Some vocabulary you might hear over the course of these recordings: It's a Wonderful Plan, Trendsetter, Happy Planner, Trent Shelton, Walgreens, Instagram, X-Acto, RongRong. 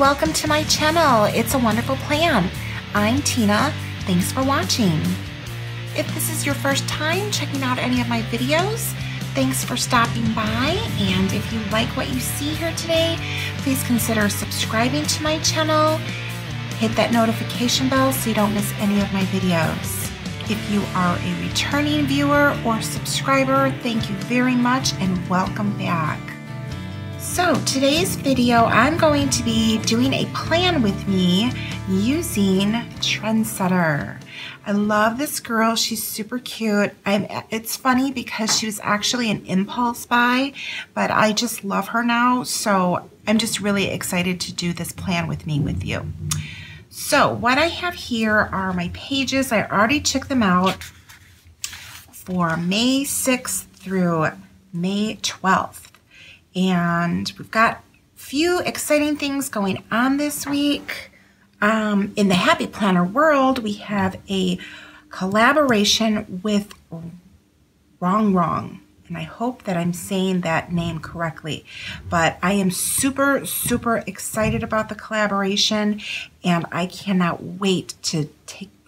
welcome to my channel. It's a wonderful plan. I'm Tina. Thanks for watching. If this is your first time checking out any of my videos, thanks for stopping by, and if you like what you see here today, please consider subscribing to my channel. Hit that notification bell so you don't miss any of my videos. If you are a returning viewer or subscriber, thank you very much and welcome back. So today's video, I'm going to be doing a plan with me using Trendsetter. I love this girl. She's super cute. It's funny because she was actually an impulse buy, but I just love her now. So I'm just really excited to do this plan with me with you. So what I have here are my pages. I already took them out for May 6th through May 12th. And we've got a few exciting things going on this week. In the Happy Planner world, we have a collaboration with RongRong, and I hope that I'm saying that name correctly, but I am super, super excited about the collaboration, and I cannot wait to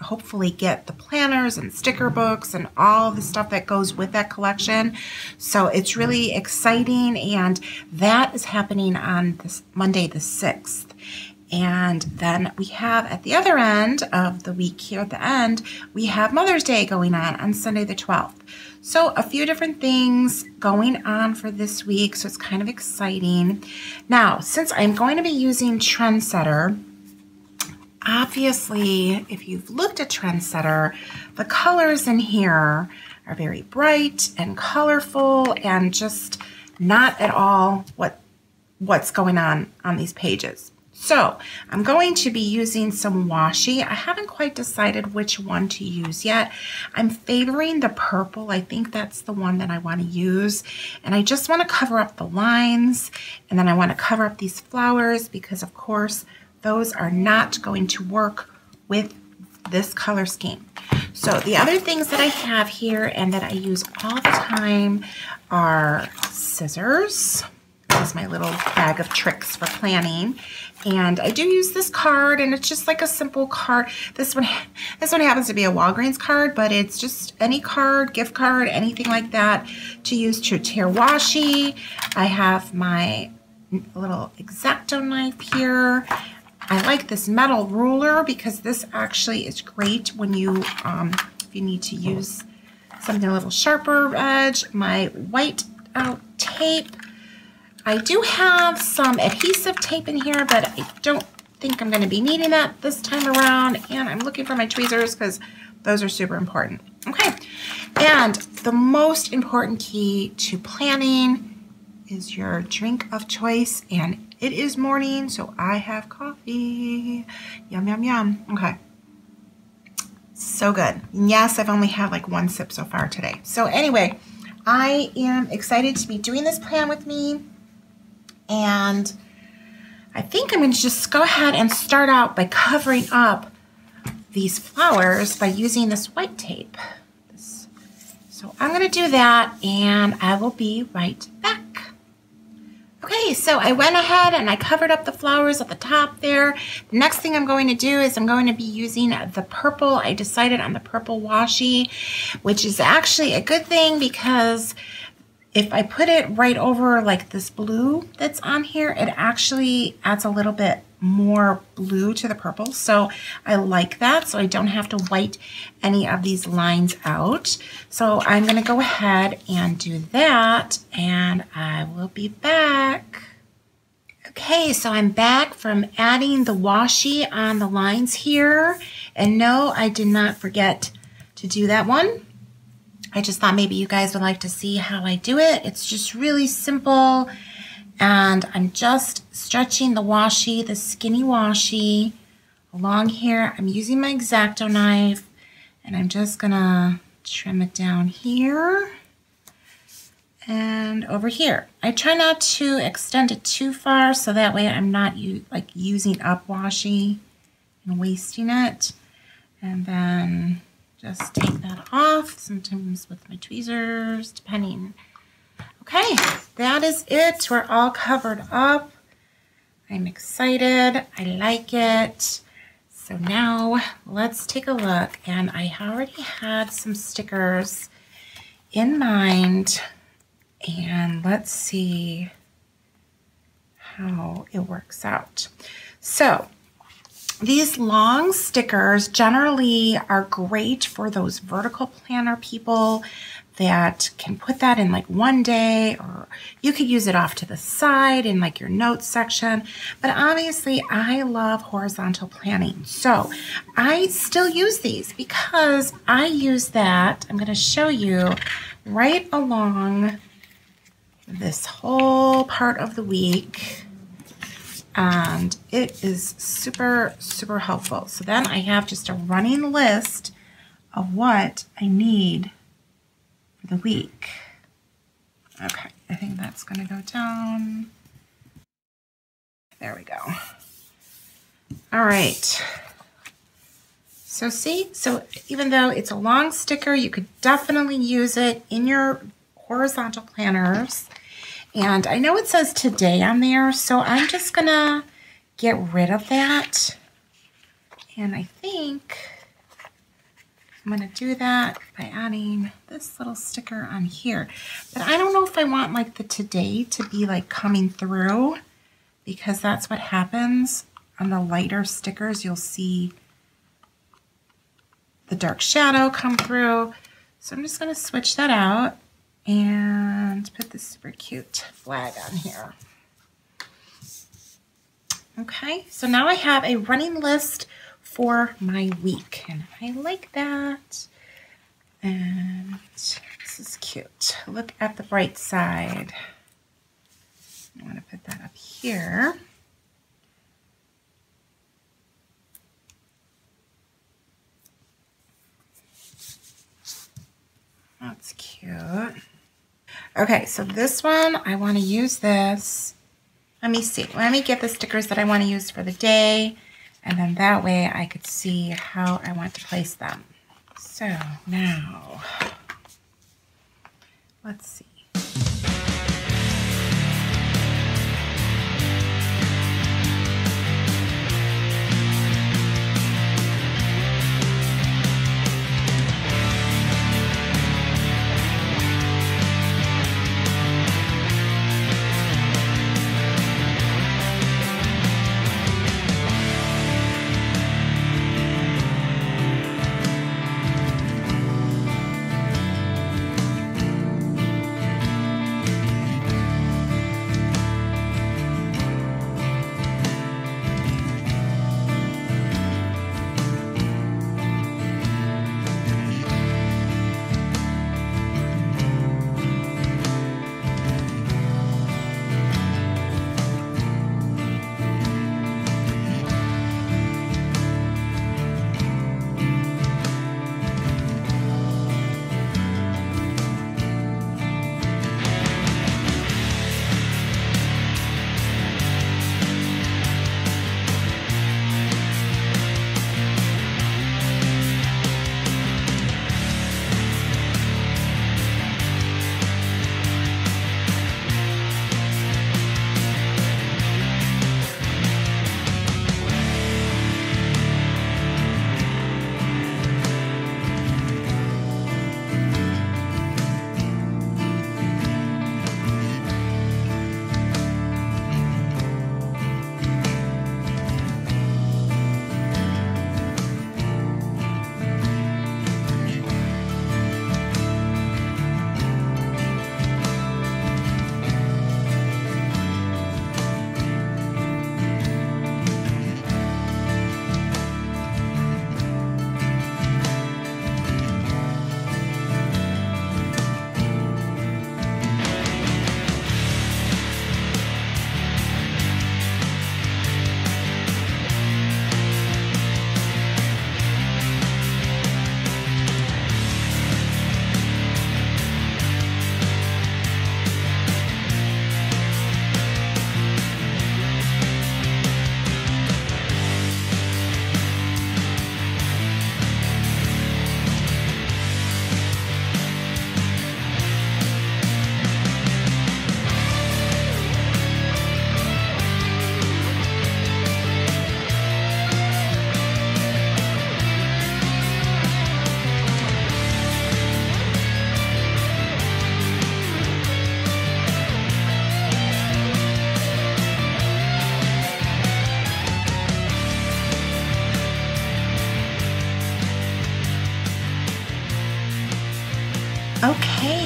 hopefully get the planners and sticker books and all the stuff that goes with that collection. So it's really exciting, and that is happening on this Monday the 6th. And then we have at the other end of the week here at the end, we have Mother's Day going on Sunday the 12th. So a few different things going on for this week, so it's kind of exciting. Now, since I'm going to be using Trendsetter, obviously, if you've looked at Trendsetter, the colors in here are very bright and colorful and just not at all what's going on these pages. So I'm going to be using some washi. I haven't quite decided which one to use yet. I'm favoring the purple. I think that's the one that I want to use. And I just want to cover up the lines, and then I want to cover up these flowers because, of course, those are not going to work with this color scheme. So the other things that I have here and that I use all the time are scissors. Is my little bag of tricks for planning, and I do use this card, and it's just like a simple card. This one happens to be a Walgreens card, but it's just any card, gift card, anything like that to use to tear washi. I have my little X-Acto knife here. I like this metal ruler because this actually is great when you if you need to use something a little sharper edge. My white tape. I do have some adhesive tape in here, but I don't think I'm going to be needing that this time around, and I'm looking for my tweezers because those are super important. Okay, and the most important key to planning is your drink of choice, and it is morning, so I have coffee. Yum, yum, yum. Okay. So good. Yes, I've only had like one sip so far today. So anyway, I am excited to be doing this plan with me. And I think I'm going to just go ahead and start out by covering up these flowers by using this white tape. So I'm going to do that, and I will be right back. Okay, so I went ahead and I covered up the flowers at the top there. The next thing I'm going to do is I'm going to be using the purple. I decided on the purple washi, which is actually a good thing because if I put it right over like this blue that's on here, it actually adds a little bit more blue to the purple. So I like that, so I don't have to white any of these lines out. So I'm going to go ahead and do that, and I will be back. Okay, so I'm back from adding the washi on the lines here. And no, I did not forget to do that one. I just thought maybe you guys would like to see how I do it. It's just really simple, and I'm just stretching the washi, the skinny washi, along here. I'm using my X-Acto knife, and I'm just gonna trim it down here and over here. I try not to extend it too far, so that way I'm not like using up washi and wasting it. And then just take that off, sometimes with my tweezers, depending. Okay, that is it. We're all covered up. I'm excited. I like it. So now let's take a look. And I already had some stickers in mind. And let's see how it works out. So these long stickers generally are great for those vertical planner people that can put that in like one day, or you could use it off to the side in like your notes section. But obviously I love horizontal planning. So I still use these because I use that, I'm going to show you, right along this whole part of the week. And it is super, super helpful. So then I have just a running list of what I need for the week. Okay, I think that's going to go down. There we go. All right. So see, so even though it's a long sticker, you could definitely use it in your horizontal planners. And I know it says today on there, so I'm just going to get rid of that. And I think I'm going to do that by adding this little sticker on here. But I don't know if I want like the today to be like coming through, because that's what happens on the lighter stickers. You'll see the dark shadow come through. So I'm just going to switch that out and put this super cute flag on here. Okay, so now I have a running list for my week, and I like that. And this is cute. Look at the bright side. I'm going to put that up here. That's cute. Okay, so this one, I want to use this. Let me see. Let me get the stickers that I want to use for the day, and then that way I could see how I want to place them. So now, let's see.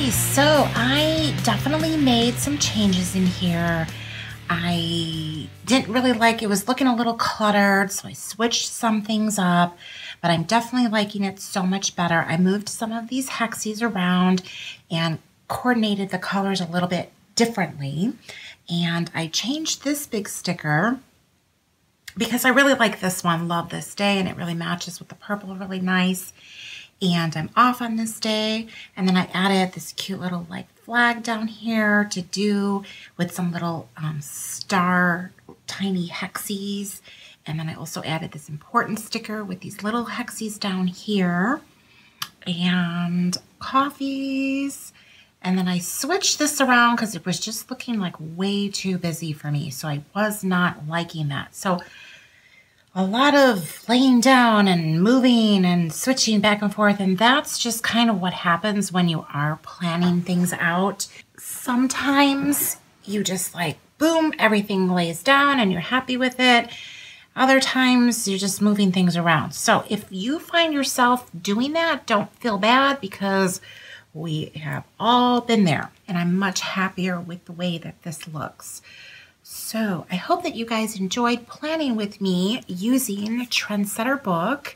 Okay, so I definitely made some changes in here. I didn't really like it, was looking a little cluttered, so I switched some things up, but I'm definitely liking it so much better. I moved some of these hexes around and coordinated the colors a little bit differently. And I changed this big sticker because I really like this one, Love This Day, and it really matches with the purple really nice. And I'm off on this day. And then I added this cute little like flag down here to do with some little star tiny hexes. And then I also added this important sticker with these little hexes down here and coffees. And then I switched this around because it was just looking like way too busy for me. So I was not liking that. So a lot of laying down and moving and switching back and forth, and that's just kind of what happens when you are planning things out. Sometimes you just like, boom, everything lays down and you're happy with it. Other times you're just moving things around. So if you find yourself doing that, don't feel bad because we have all been there, and I'm much happier with the way that this looks. So I hope that you guys enjoyed planning with me using the Trendsetter book.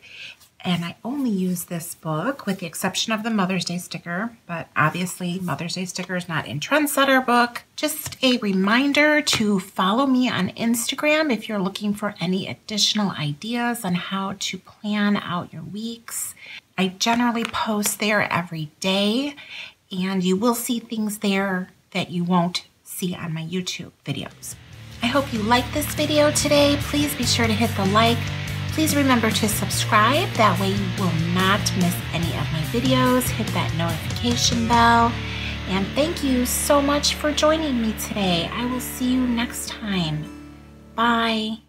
And I only use this book with the exception of the Mother's Day sticker, but obviously Mother's Day sticker is not in Trendsetter book. Just a reminder to follow me on Instagram if you're looking for any additional ideas on how to plan out your weeks. I generally post there every day, and you will see things there that you won't see on my YouTube videos. I hope you liked this video today. Please be sure to hit the like. Please remember to subscribe. That way you will not miss any of my videos. Hit that notification bell. And thank you so much for joining me today. I will see you next time. Bye.